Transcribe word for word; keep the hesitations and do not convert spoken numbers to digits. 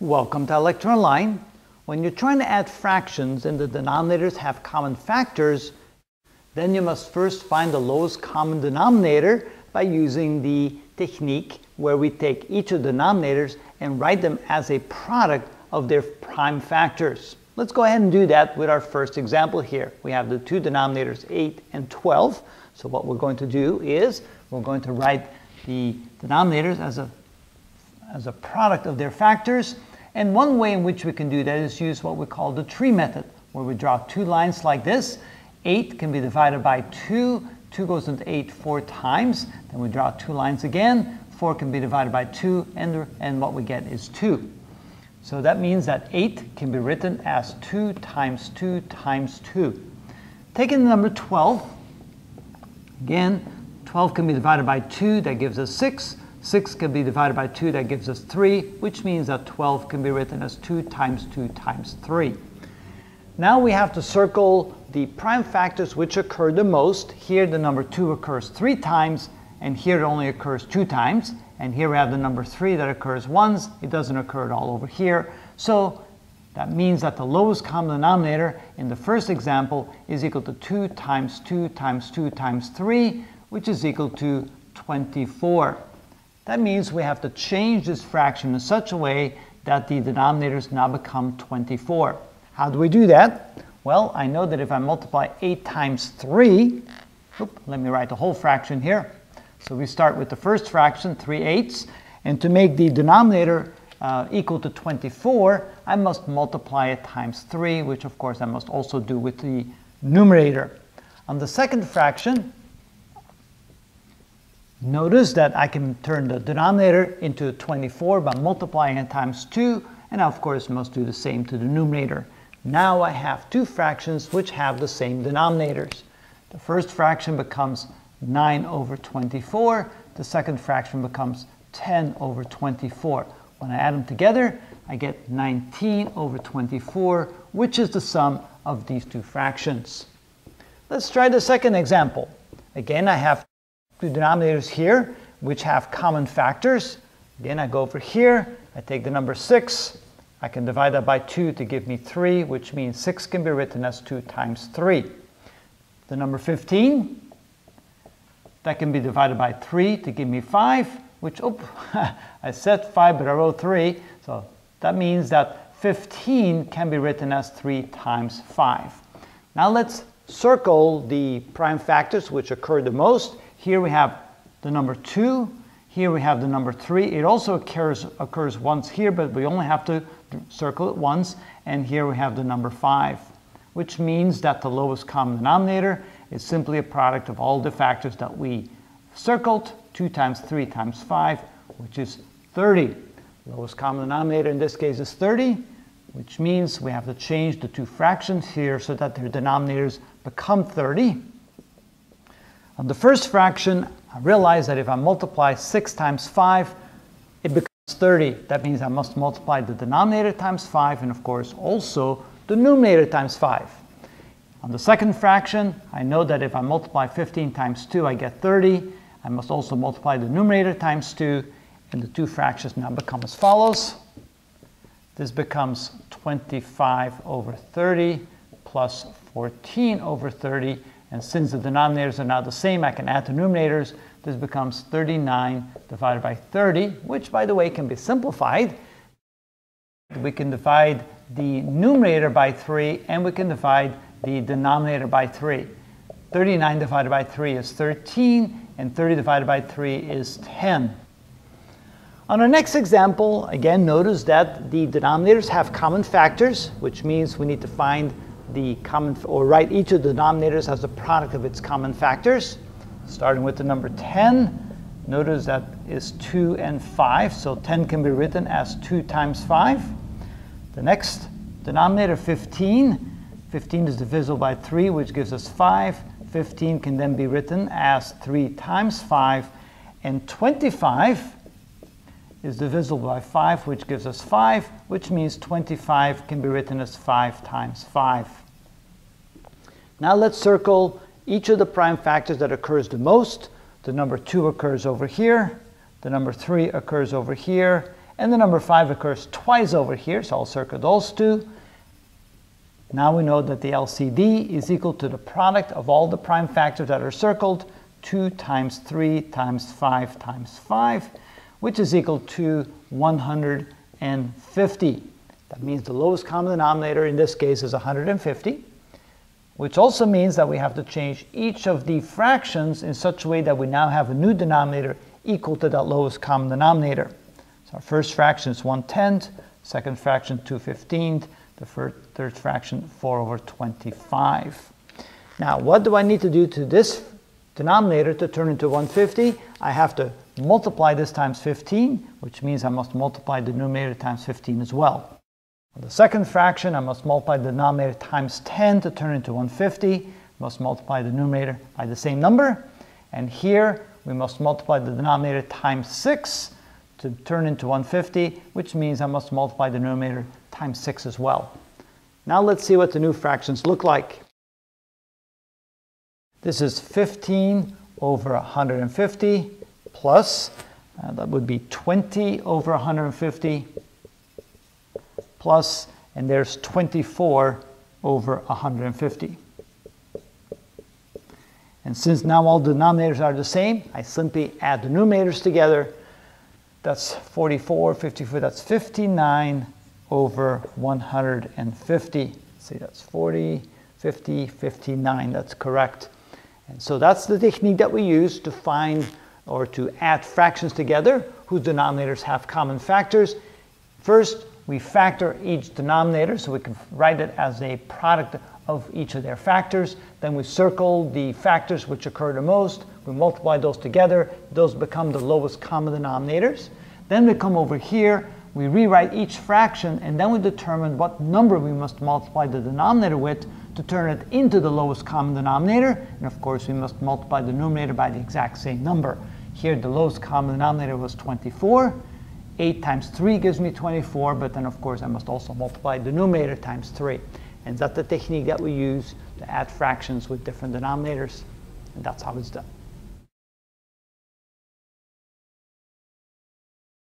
Welcome to Electron Line. When you're trying to add fractions and the denominators have common factors, then you must first find the lowest common denominator by using the technique where we take each of the denominators and write them as a product of their prime factors. Let's go ahead and do that with our first example here. We have the two denominators eight and twelve. So what we're going to do is we're going to write the denominators as a, as a product of their factors. And one way in which we can do that is use what we call the tree method, where we draw two lines like this. eight can be divided by two. two goes into eight four times. Then we draw two lines again. four can be divided by two, and, and what we get is two. So that means that eight can be written as two times two times two. Taking the number twelve, again, twelve can be divided by two. That gives us six. six can be divided by two, that gives us three, which means that twelve can be written as two times two times three. Now we have to circle the prime factors which occur the most. Here the number two occurs three times, and here it only occurs two times. And here we have the number three that occurs once. It doesn't occur at all over here. So that means that the lowest common denominator in the first example is equal to two times two times two times three, which is equal to twenty-four. That means we have to change this fraction in such a way that the denominators now become twenty-four. How do we do that? Well, I know that if I multiply eight times three, oops, let me write the whole fraction here. So we start with the first fraction, three eighths, and to make the denominator uh, equal to twenty-four, I must multiply it times three, which of course I must also do with the numerator. On the second fraction, notice that I can turn the denominator into twenty-four by multiplying it times two, and I of course must do the same to the numerator. Now I have two fractions which have the same denominators. The first fraction becomes nine over twenty-four. The second fraction becomes ten over twenty-four. When I add them together, I get nineteen over twenty-four, which is the sum of these two fractions. Let's try the second example. Again, I have two denominators here which have common factors. Then I go over here, I take the number six, I can divide that by two to give me three, which means six can be written as two times three. The number fifteen, that can be divided by three to give me five, which, oh, I said five but I wrote three, so that means that fifteen can be written as three times five. Now let's circle the prime factors which occur the most. Here we have the number two, here we have the number three. It also occurs, occurs once here, but we only have to circle it once. And here we have the number five, which means that the lowest common denominator is simply a product of all the factors that we circled, two times three times five, which is thirty. The lowest common denominator in this case is thirty, which means we have to change the two fractions here so that their denominators become thirty. On the first fraction, I realize that if I multiply six times five, it becomes thirty. That means I must multiply the denominator times five, and of course also the numerator times five. On the second fraction, I know that if I multiply fifteen times two, I get thirty. I must also multiply the numerator times two, and the two fractions now become as follows. This becomes twenty-five over thirty plus fourteen over thirty. And since the denominators are now the same, I can add the numerators. This becomes thirty-nine divided by thirty, which, by the way, can be simplified. We can divide the numerator by three, and we can divide the denominator by three. thirty-nine divided by three is thirteen, and thirty divided by three is ten. On our next example, again, notice that the denominators have common factors, which means we need to find the common, or write each of the denominators as a product of its common factors. Starting with the number ten, notice that is two and five, so ten can be written as two times five. The next denominator, fifteen, fifteen is divisible by three, which gives us five. fifteen can then be written as three times five, and twenty-five is divisible by five, which gives us five, which means twenty-five can be written as five times five. Now let's circle each of the prime factors that occurs the most. The number two occurs over here, the number three occurs over here, And the number five occurs twice over here, so I'll circle those two. Now we know that the L C D is equal to the product of all the prime factors that are circled, two times three times five times five, which is equal to one hundred fifty. That means the lowest common denominator in this case is one hundred fifty, which also means that we have to change each of the fractions in such a way that we now have a new denominator equal to that lowest common denominator. So our first fraction is one tenth, second fraction two fifteenths, the third fraction four over twenty-five. Now what do I need to do to this denominator to turn into one hundred fifty? I have to multiply this times fifteen, which means I must multiply the numerator times fifteen as well. The second fraction, I must multiply the denominator times ten to turn into one hundred fifty. Must multiply the numerator by the same number. And here, we must multiply the denominator times six to turn into one hundred fifty, which means I must multiply the numerator times six as well. Now let's see what the new fractions look like. This is fifteen over one hundred fifty plus, uh, that would be twenty over one hundred fifty. Plus, and there's twenty-four over one hundred fifty. And since now all denominators are the same, I simply add the numerators together. That's forty-four, fifty-four, that's fifty-nine over one hundred fifty. See, that's forty, fifty, fifty-nine, that's correct. And so that's the technique that we use to find or to add fractions together whose denominators have common factors. First, we factor each denominator, so we can write it as a product of each of their factors. Then we circle the factors which occur the most. We multiply those together. Those become the lowest common denominators. Then we come over here, we rewrite each fraction, and then we determine what number we must multiply the denominator with to turn it into the lowest common denominator. And of course, we must multiply the numerator by the exact same number. Here, the lowest common denominator was twenty-four. eight times three gives me twenty-four, but then of course I must also multiply the numerator times three. And that's the technique that we use to add fractions with different denominators. And that's how it's done.